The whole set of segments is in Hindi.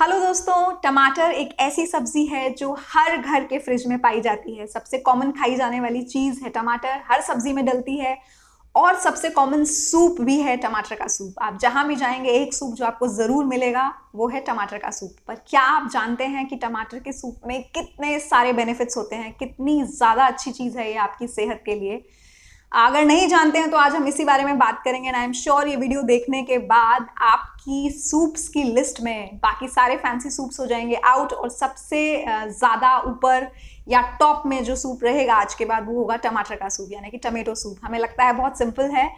हेलो दोस्तों, टमाटर एक ऐसी सब्जी है जो हर घर के फ्रिज में पाई जाती है। सबसे कॉमन खाई जाने वाली चीज़ है टमाटर, हर सब्जी में डलती है और सबसे कॉमन सूप भी है टमाटर का सूप। आप जहाँ भी जाएंगे एक सूप जो आपको ज़रूर मिलेगा वो है टमाटर का सूप। पर क्या आप जानते हैं कि टमाटर के सूप में कितने सारे बेनिफिट्स होते हैं, कितनी ज़्यादा अच्छी चीज़ है ये आपकी सेहत के लिए? अगर नहीं जानते हैं तो आज हम इसी बारे में बात करेंगे। एंड आई एम श्योर ये वीडियो देखने के बाद आपकी सूप्स की लिस्ट में बाकी सारे फैंसी सूप्स हो जाएंगे आउट और सबसे ज़्यादा ऊपर या टॉप में जो सूप रहेगा आज के बाद वो होगा टमाटर का सूप, यानी कि टमेटो सूप। हमें लगता है बहुत सिंपल है,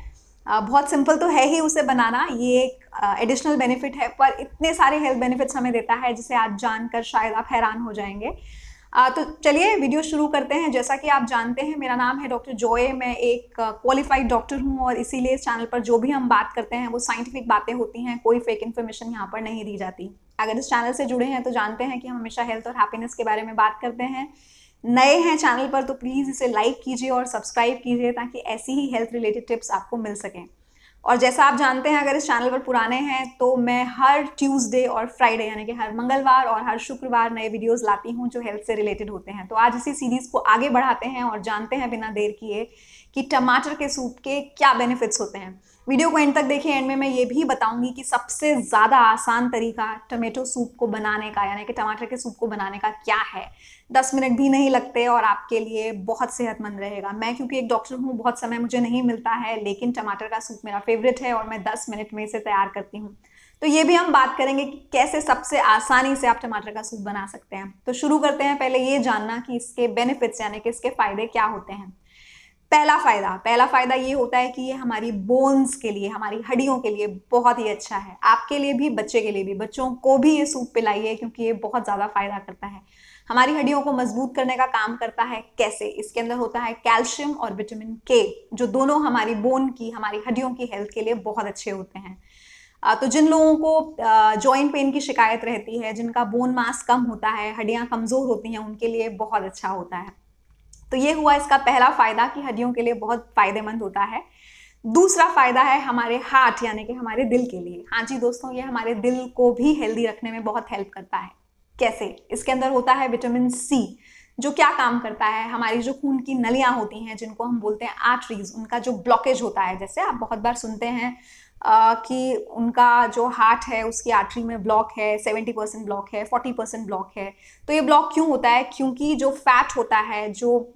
बहुत सिंपल तो है ही उसे बनाना, ये एक एडिशनल बेनिफिट है, पर इतने सारे हेल्थ बेनिफिट्स हमें देता है जिसे आज जानकर शायद आप हैरान हो जाएंगे। तो चलिए वीडियो शुरू करते हैं। जैसा कि आप जानते हैं मेरा नाम है डॉक्टर जॉय, मैं एक क्वालिफाइड डॉक्टर हूं और इसीलिए इस चैनल पर जो भी हम बात करते हैं वो साइंटिफिक बातें होती हैं, कोई फेक इन्फॉर्मेशन यहाँ पर नहीं दी जाती। अगर इस चैनल से जुड़े हैं तो जानते हैं कि हम हमेशा हेल्थ और हैप्पीनेस के बारे में बात करते हैं। नए हैं चैनल पर तो प्लीज़ इसे लाइक कीजिए और सब्सक्राइब कीजिए ताकि ऐसी ही हेल्थ रिलेटेड टिप्स आपको मिल सकें। और जैसा आप जानते हैं अगर इस चैनल पर पुराने हैं तो मैं हर ट्यूसडे और फ्राइडे यानी कि हर मंगलवार और हर शुक्रवार नए वीडियोस लाती हूं जो हेल्थ से रिलेटेड होते हैं। तो आज इसी सीरीज़ को आगे बढ़ाते हैं और जानते हैं बिना देर किए कि टमाटर के सूप के क्या बेनिफिट्स होते हैं। वीडियो को एंड तक देखिए। एंड में मैं ये भी बताऊंगी कि सबसे ज़्यादा आसान तरीका टमेटो सूप को बनाने का यानी कि टमाटर के सूप को बनाने का क्या है। 10 मिनट भी नहीं लगते और आपके लिए बहुत सेहतमंद रहेगा। मैं क्योंकि एक डॉक्टर हूँ बहुत समय मुझे नहीं मिलता है, लेकिन टमाटर का सूप मेरा फेवरेट है और मैं 10 मिनट में इसे तैयार करती हूँ। तो ये भी हम बात करेंगे कि कैसे सबसे आसानी से आप टमाटर का सूप बना सकते हैं। तो शुरू करते हैं पहले ये जानना कि इसके बेनिफिट्स यानी कि इसके फ़ायदे क्या होते हैं। पहला फ़ायदा ये होता है कि ये हमारी बोन्स के लिए, हमारी हड्डियों के लिए बहुत ही अच्छा है। आपके लिए भी, बच्चे के लिए भी। बच्चों को भी ये सूप पिलाइए क्योंकि ये बहुत ज़्यादा फ़ायदा करता है, हमारी हड्डियों को मजबूत करने का काम करता है। कैसे? इसके अंदर होता है कैल्शियम और विटामिन के, जो दोनों हमारी बोन की, हमारी हड्डियों की हेल्थ के लिए बहुत अच्छे होते हैं। तो जिन लोगों को जॉइंट पेन की शिकायत रहती है, जिनका बोन मास कम होता है, हड्डियाँ कमज़ोर होती हैं, उनके लिए बहुत अच्छा होता है। तो ये हुआ इसका पहला फ़ायदा कि हड्डियों के लिए बहुत फ़ायदेमंद होता है। दूसरा फ़ायदा है हमारे हार्ट यानी कि हमारे दिल के लिए। हाँ जी दोस्तों, ये हमारे दिल को भी हेल्दी रखने में बहुत हेल्प करता है। कैसे? इसके अंदर होता है विटामिन सी, जो क्या काम करता है, हमारी जो खून की नलियाँ होती हैं जिनको हम बोलते हैं आर्टरीज, उनका जो ब्लॉकेज होता है, जैसे आप बहुत बार सुनते हैं कि उनका जो हार्ट है उसकी आर्टरी में ब्लॉक है, 70% ब्लॉक है, 40% ब्लॉक है। तो ये ब्लॉक क्यों होता है? क्योंकि जो फैट होता है, जो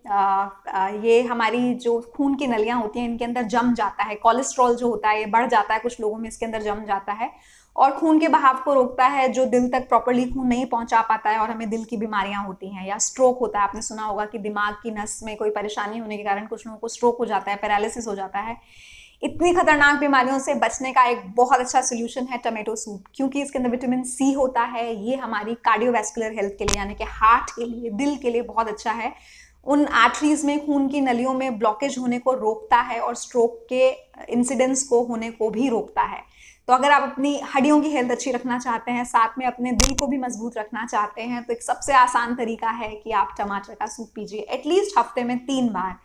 ये हमारी जो खून की नलियाँ होती हैं इनके अंदर जम जाता है। कोलेस्ट्रॉल जो होता है ये बढ़ जाता है, कुछ लोगों में इसके अंदर जम जाता है और खून के बहाव को रोकता है, जो दिल तक प्रॉपरली खून नहीं पहुंचा पाता है और हमें दिल की बीमारियां होती हैं या स्ट्रोक होता है। आपने सुना होगा कि दिमाग की नस में कोई परेशानी होने के कारण कुछ लोगों को स्ट्रोक हो जाता है, पैरालिसिस हो जाता है। इतनी खतरनाक बीमारियों से बचने का एक बहुत अच्छा सोल्यूशन है टमेटो सूप, क्योंकि इसके अंदर विटामिन सी होता है। ये हमारी कार्डियोवैस्कुलर हेल्थ के लिए यानी कि हार्ट के लिए, दिल के लिए बहुत अच्छा है। उन आर्टरीज में, खून की नलियों में ब्लॉकेज होने को रोकता है और स्ट्रोक के इंसिडेंस को होने को भी रोकता है। तो अगर आप अपनी हड्डियों की हेल्थ अच्छी रखना चाहते हैं, साथ में अपने दिल को भी मजबूत रखना चाहते हैं, तो एक सबसे आसान तरीका है कि आप टमाटर का सूप पीजिए। एटलीस्ट हफ्ते में 3 बार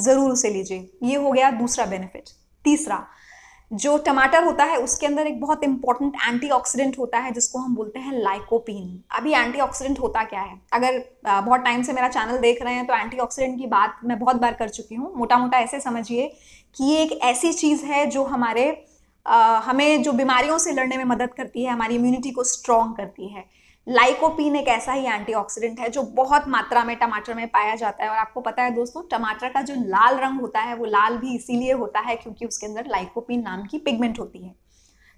ज़रूर उसे लीजिए। ये हो गया दूसरा बेनिफिट। तीसरा, जो टमाटर होता है उसके अंदर एक बहुत इंपॉर्टेंट एंटीऑक्सीडेंट होता है जिसको हम बोलते हैं लाइकोपीन। अभी एंटीऑक्सीडेंट होता क्या है? अगर बहुत टाइम से मेरा चैनल देख रहे हैं तो एंटीऑक्सीडेंट की बात मैं बहुत बार कर चुकी हूँ। मोटा मोटा ऐसे समझिए कि ये एक ऐसी चीज़ है जो हमारे हमें जो बीमारियों से लड़ने में मदद करती है, हमारी इम्यूनिटी को स्ट्रॉन्ग करती है। लाइकोपीन एक ऐसा ही एंटीऑक्सीडेंट है जो बहुत मात्रा में टमाटर में पाया जाता है। और आपको पता है दोस्तों, टमाटर का जो लाल रंग होता है वो लाल भी इसीलिए होता है क्योंकि उसके अंदर लाइकोपीन नाम की पिगमेंट होती है।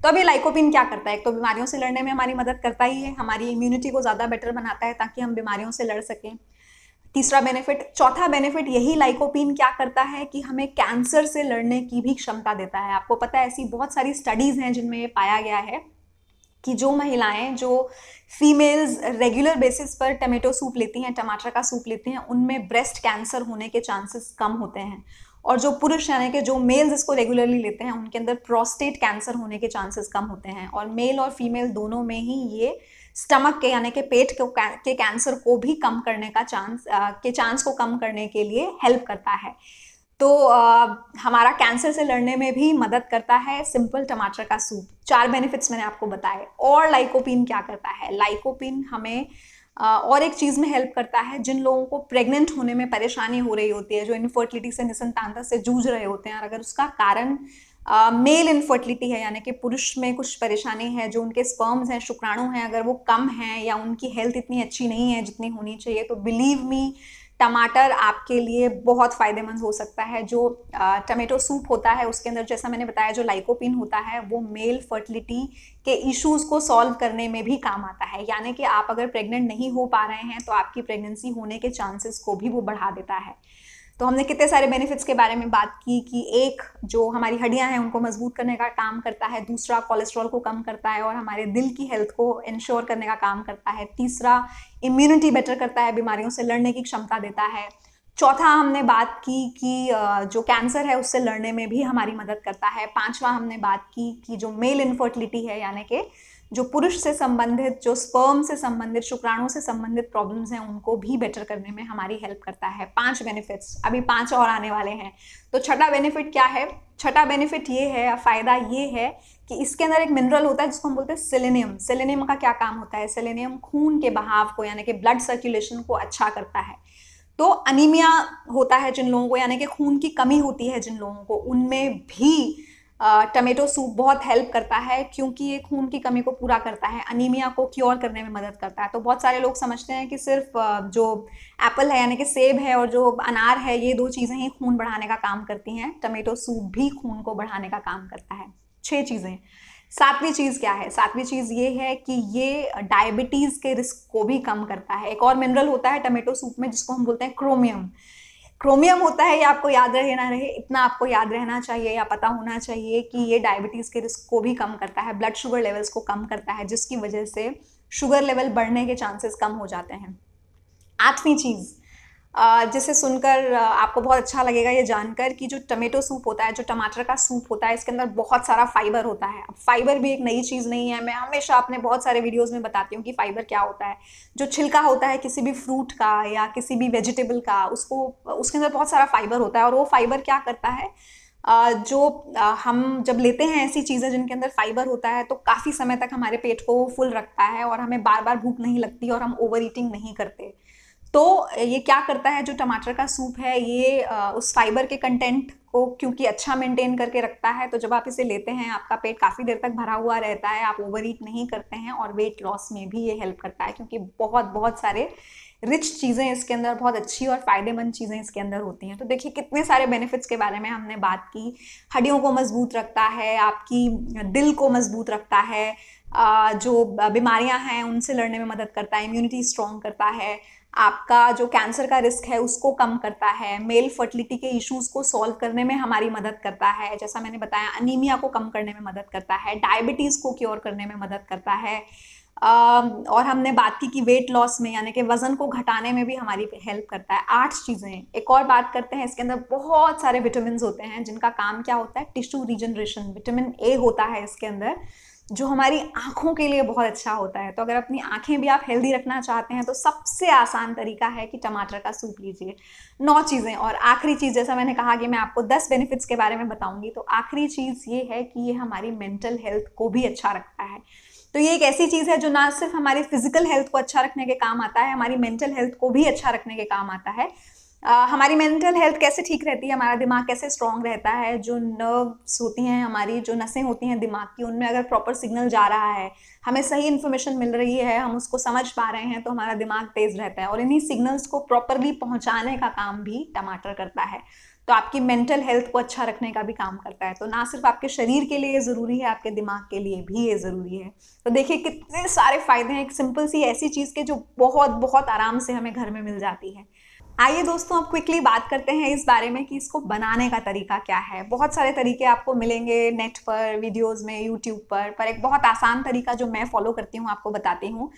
तो अब ये लाइकोपीन क्या करता है? एक तो बीमारियों से लड़ने में हमारी मदद करता ही है, हमारी इम्यूनिटी को ज़्यादा बेटर बनाता है ताकि हम बीमारियों से लड़ सकें। तीसरा बेनिफिट। चौथा बेनिफिट, यही लाइकोपीन क्या करता है कि हमें कैंसर से लड़ने की भी क्षमता देता है। आपको पता है ऐसी बहुत सारी स्टडीज़ हैं जिनमें ये पाया गया है कि जो महिलाएं, जो फीमेल्स रेगुलर बेसिस पर टमेटो सूप लेती हैं, टमाटर का सूप लेती हैं, उनमें ब्रेस्ट कैंसर होने के चांसेस कम होते हैं। और जो पुरुष यानी कि जो मेल्स इसको रेगुलरली लेते हैं उनके अंदर प्रोस्टेट कैंसर होने के चांसेस कम होते हैं। और मेल और फीमेल दोनों में ही ये स्टमक के यानी कि पेट के कैंसर को भी कम करने का चांस को कम करने के लिए हेल्प करता है। तो हमारा कैंसर से लड़ने में भी मदद करता है सिंपल टमाटर का सूप। 4 बेनिफिट्स मैंने आपको बताए। और लाइकोपीन क्या करता है? लाइकोपीन हमें और एक चीज़ में हेल्प करता है, जिन लोगों को प्रेग्नेंट होने में परेशानी हो रही होती है, जो इनफर्टिलिटी से निसंतानता से जूझ रहे होते हैं और अगर उसका कारण मेल इनफर्टिलिटी है, यानी कि पुरुष में कुछ परेशानी है, जो उनके स्पर्म्स हैं, शुक्राणु हैं, अगर वो कम हैं या उनकी हेल्थ इतनी अच्छी नहीं है जितनी होनी चाहिए, तो बिलीव मी टमाटर आपके लिए बहुत फ़ायदेमंद हो सकता है। जो टमेटो सूप होता है उसके अंदर जैसा मैंने बताया जो लाइकोपीन होता है वो मेल फर्टिलिटी के इश्यूज़ को सॉल्व करने में भी काम आता है, यानी कि आप अगर प्रेग्नेंट नहीं हो पा रहे हैं तो आपकी प्रेगनेंसी होने के चांसेस को भी वो बढ़ा देता है। तो हमने कितने सारे बेनिफिट्स के बारे में बात की कि एक जो हमारी हड्डियां हैं उनको मजबूत करने का काम करता है, दूसरा कोलेस्ट्रॉल को कम करता है और हमारे दिल की हेल्थ को इंश्योर करने का काम करता है, तीसरा इम्यूनिटी बेटर करता है, बीमारियों से लड़ने की क्षमता देता है, चौथा हमने बात की कि जो कैंसर है उससे लड़ने में भी हमारी मदद करता है, पाँचवा हमने बात की कि जो मेल इनफर्टिलिटी है यानी कि जो पुरुष से संबंधित, जो स्पर्म से संबंधित, शुक्राणु से संबंधित प्रॉब्लम्स हैं उनको भी बेटर करने में हमारी हेल्प करता है। 5 बेनिफिट्स, अभी 5 और आने वाले हैं। तो छठा बेनिफिट क्या है? छठा बेनिफिट ये है, फ़ायदा ये है कि इसके अंदर एक मिनरल होता है जिसको हम बोलते हैं सेलेनियम। सेलेनियम का क्या काम होता है? सेलेनियम खून के बहाव को यानी कि ब्लड सर्कुलेशन को अच्छा करता है। तो अनीमिया होता है जिन लोगों को, यानी कि खून की कमी होती है जिन लोगों को, उनमें भी टमेटो सूप बहुत हेल्प करता है क्योंकि ये खून की कमी को पूरा करता है, अनीमिया को क्योर करने में मदद करता है। तो बहुत सारे लोग समझते हैं कि सिर्फ जो एप्पल है यानी कि सेब है और जो अनार है ये 2 चीज़ें ही खून बढ़ाने का काम करती हैं, टमेटो सूप भी खून को बढ़ाने का काम करता है। 6 चीज़ें। 7वीं चीज़ क्या है? 7वीं चीज़ ये है कि ये डायबिटीज़ के रिस्क को भी कम करता है। एक और मिनरल होता है टमेटो सूप में जिसको हम बोलते हैं क्रोमियम। क्रोमियम होता है, ये आपको याद रहे ना रहे इतना आपको याद रहना चाहिए या पता होना चाहिए कि ये डायबिटीज़ के रिस्क को भी कम करता है, ब्लड शुगर लेवल्स को कम करता है जिसकी वजह से शुगर लेवल बढ़ने के चांसेस कम हो जाते हैं। 8वीं चीज़ जिसे सुनकर आपको बहुत अच्छा लगेगा ये जानकर कि जो टमेटो सूप होता है, जो टमाटर का सूप होता है, इसके अंदर बहुत सारा फाइबर होता है। अब फाइबर भी एक नई चीज़ नहीं है, मैं हमेशा अपने बहुत सारे वीडियोस में बताती हूँ कि फाइबर क्या होता है। जो छिलका होता है किसी भी फ्रूट का या किसी भी वेजिटेबल का, उसको उसके अंदर बहुत सारा फाइबर होता है और वो फाइबर क्या करता है, जो हम जब लेते हैं ऐसी चीज़ें जिनके अंदर फाइबर होता है तो काफ़ी समय तक हमारे पेट को वो फुल रखता है और हमें बार बार भूख नहीं लगती और हम ओवर ईटिंग नहीं करते। तो ये क्या करता है, जो टमाटर का सूप है ये उस फाइबर के कंटेंट को क्योंकि अच्छा मेंटेन करके रखता है, तो जब आप इसे लेते हैं आपका पेट काफ़ी देर तक भरा हुआ रहता है, आप ओवर ईट नहीं करते हैं और वेट लॉस में भी ये हेल्प करता है क्योंकि बहुत सारे रिच चीज़ें इसके अंदर, बहुत अच्छी और फ़ायदेमंद चीज़ें इसके अंदर होती हैं। तो देखिए कितने सारे बेनिफिट्स के बारे में हमने बात की। हड्डियों को मजबूत रखता है, आपकी दिल को मजबूत रखता है, जो बीमारियां हैं उनसे लड़ने में मदद करता है, इम्यूनिटी स्ट्रॉन्ग करता है, आपका जो कैंसर का रिस्क है उसको कम करता है, मेल फर्टिलिटी के इश्यूज़ को सॉल्व करने में हमारी मदद करता है, जैसा मैंने बताया अनीमिया को कम करने में मदद करता है, डायबिटीज़ को क्योर करने में मदद करता है, और हमने बात की कि वेट लॉस में यानी कि वज़न को घटाने में भी हमारी हेल्प करता है। 8 चीज़ें। एक और बात करते हैं, इसके अंदर बहुत सारे विटामिन होते हैं जिनका काम क्या होता है, टिश्यू रीजनरेशन। विटामिन ए होता है इसके अंदर जो हमारी आँखों के लिए बहुत अच्छा होता है। तो अगर अपनी आँखें भी आप हेल्दी रखना चाहते हैं तो सबसे आसान तरीका है कि टमाटर का सूप लीजिए। 9 चीज़ें। और आखिरी चीज़, जैसा मैंने कहा कि मैं आपको 10 बेनिफिट्स के बारे में बताऊंगी, तो आखिरी चीज़ ये है कि ये हमारी मेंटल हेल्थ को भी अच्छा रखता है। तो ये एक ऐसी चीज़ है जो ना सिर्फ हमारी फिजिकल हेल्थ को अच्छा रखने के काम आता है, हमारी मेंटल हेल्थ को भी अच्छा रखने के काम आता है। हमारी मेंटल हेल्थ कैसे ठीक रहती है, हमारा दिमाग कैसे स्ट्रॉन्ग रहता है, जो नर्व्स होती हैं हमारी, जो नसें होती हैं दिमाग की, उनमें अगर प्रॉपर सिग्नल जा रहा है, हमें सही इन्फॉर्मेशन मिल रही है, हम उसको समझ पा रहे हैं, तो हमारा दिमाग तेज़ रहता है और इन्हीं सिग्नल्स को प्रॉपरली पहुँचाने का काम भी टमाटर करता है। तो आपकी मेंटल हेल्थ को अच्छा रखने का भी काम करता है। तो ना सिर्फ आपके शरीर के लिए ये ज़रूरी है, आपके दिमाग के लिए भी ये ज़रूरी है। तो देखिए कितने सारे फ़ायदे हैं एक सिंपल सी ऐसी चीज़ के जो बहुत आराम से हमें घर में मिल जाती है। आइए दोस्तों, अब क्विकली बात करते हैं इस बारे में कि इसको बनाने का तरीका क्या है। बहुत सारे तरीके आपको मिलेंगे नेट पर, वीडियोस में, यूट्यूब पर एक बहुत आसान तरीका जो मैं फॉलो करती हूँ आपको बताती हूँ।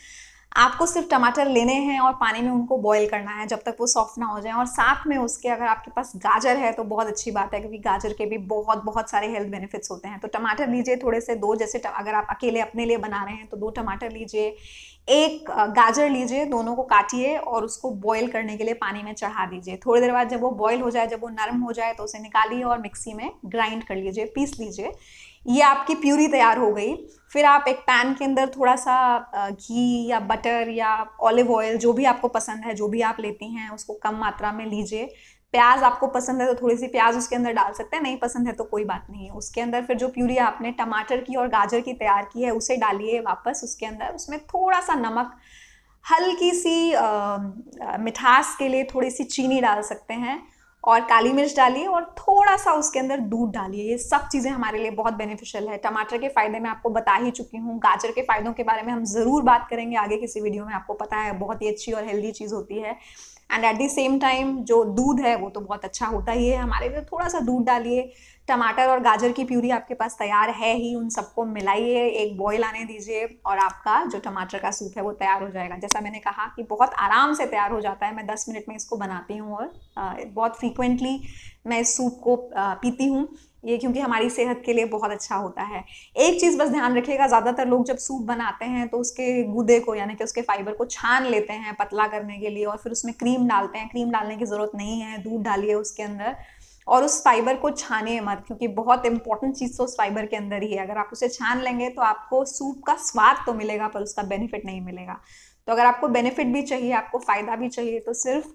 आपको सिर्फ टमाटर लेने हैं और पानी में उनको बॉईल करना है जब तक वो सॉफ्ट ना हो जाए। और साथ में उसके अगर आपके पास गाजर है तो बहुत अच्छी बात है, क्योंकि गाजर के भी बहुत बहुत सारे हेल्थ बेनिफिट्स होते हैं। तो टमाटर लीजिए थोड़े से, दो, जैसे अगर आप अकेले अपने लिए बना रहे हैं तो 2 टमाटर लीजिए, 1 गाजर लीजिए, दोनों को काटिए और उसको बॉईल करने के लिए पानी में चढ़ा दीजिए। थोड़ी देर बाद जब वो बॉईल हो जाए, जब वो नरम हो जाए तो उसे निकालिए और मिक्सी में ग्राइंड कर लीजिए, पीस लीजिए। ये आपकी प्यूरी तैयार हो गई। फिर आप एक पैन के अंदर थोड़ा सा घी या बटर या ऑलिव ऑयल, जो भी आपको पसंद है, जो भी आप लेती हैं उसको कम मात्रा में लीजिए। प्याज आपको पसंद है तो थोड़ी सी प्याज उसके अंदर डाल सकते हैं, नहीं पसंद है तो कोई बात नहीं है। उसके अंदर फिर जो प्यूरी आपने टमाटर की और गाजर की तैयार की है उसे डालिए वापस उसके अंदर। उसमें थोड़ा सा नमक, हल्की सी मिठास के लिए थोड़ी सी चीनी डाल सकते हैं और काली मिर्च डालिए और थोड़ा सा उसके अंदर दूध डालिए। ये सब चीज़ें हमारे लिए बहुत बेनिफिशियल है। टमाटर के फ़ायदे मैं आपको बता ही चुकी हूँ। गाजर के फ़ायदों के बारे में हम ज़रूर बात करेंगे आगे किसी वीडियो में, आपको पता है बहुत ही अच्छी और हेल्दी चीज़ होती है। And at the same time जो दूध है वो तो बहुत अच्छा होता ही है हमारे लिए, थोड़ा सा दूध डालिए। टमाटर और गाजर की प्यूरी आपके पास तैयार है ही, उन सबको मिलाइए, एक बॉईल आने दीजिए और आपका जो टमाटर का सूप है वो तैयार हो जाएगा। जैसा मैंने कहा कि बहुत आराम से तैयार हो जाता है, मैं 10 मिनट में इसको बनाती हूँ और बहुत फ्रीक्वेंटली मैं इस सूप को पीती हूँ, ये क्योंकि हमारी सेहत के लिए बहुत अच्छा होता है। एक चीज़ बस ध्यान रखिएगा, ज़्यादातर लोग जब सूप बनाते हैं तो उसके गूदे को यानी कि उसके फाइबर को छान लेते हैं पतला करने के लिए और फिर उसमें क्रीम डालते हैं। क्रीम डालने की ज़रूरत नहीं है, दूध डालिए उसके अंदर और उस फाइबर को छानिए मत, क्योंकि बहुत इंपॉर्टेंट चीज़ तो उस फाइबर के अंदर ही है। अगर आप उसे छान लेंगे तो आपको सूप का स्वाद तो मिलेगा पर उसका बेनिफिट नहीं मिलेगा। तो अगर आपको बेनिफिट भी चाहिए, आपको फ़ायदा भी चाहिए, तो सिर्फ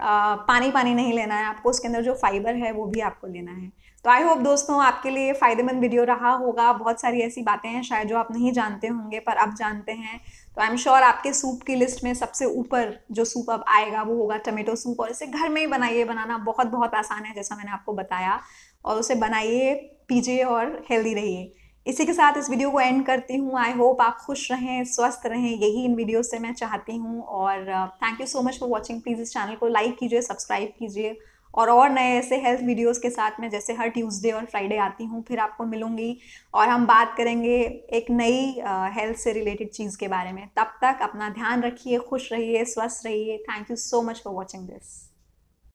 पानी पानी नहीं लेना है, आपको उसके अंदर जो फाइबर है वो भी आपको लेना है। तो आई होप दोस्तों आपके लिए फ़ायदेमंद वीडियो रहा होगा। बहुत सारी ऐसी बातें हैं शायद जो आप नहीं जानते होंगे पर अब जानते हैं, तो आई एम श्योर आपके सूप की लिस्ट में सबसे ऊपर जो सूप अब आएगा वो होगा टमेटो सूप। और इसे घर में ही बनाइए, बनाना बहुत बहुत आसान है जैसा मैंने आपको बताया, और उसे बनाइए, पीजिए और हेल्दी रहिए। इसी के साथ इस वीडियो को एंड करती हूँ। आई होप आप खुश रहें, स्वस्थ रहें, यही इन वीडियो से मैं चाहती हूँ। और thank you so much for watching. Please इस चैनल को लाइक कीजिए, सब्सक्राइब कीजिए और नए ऐसे हेल्थ वीडियोस के साथ मैं जैसे हर ट्यूसडे और फ्राइडे आती हूँ फिर आपको मिलूँगी और हम बात करेंगे एक नई हेल्थ से रिलेटेड चीज़ के बारे में। तब तक अपना ध्यान रखिए, खुश रहिए, स्वस्थ रहिए। Thank you so much for watching this.